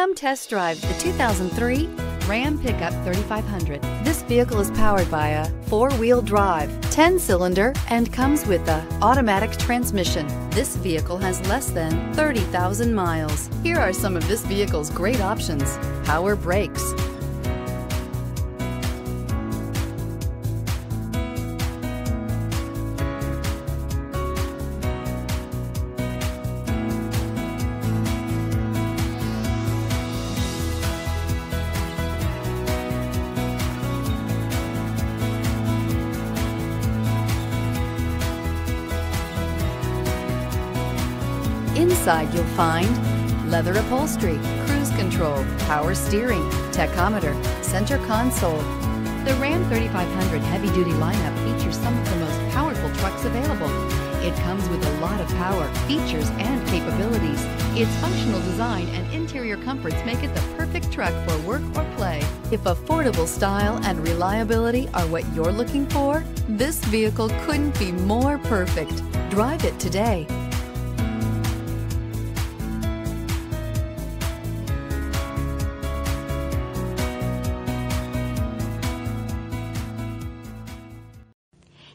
Come test drive the 2003 Ram Pickup 3500. This vehicle is powered by a four-wheel drive, 10-cylinder, and comes with an automatic transmission. This vehicle has less than 30,000 miles. Here are some of this vehicle's great options: power brakes, inside you'll find leather upholstery, cruise control, power steering, tachometer, center console. The Ram 3500 heavy-duty lineup features some of the most powerful trucks available. It comes with a lot of power, features, and capabilities. Its functional design and interior comforts make it the perfect truck for work or play. If affordable style and reliability are what you're looking for, this vehicle couldn't be more perfect. Drive it today.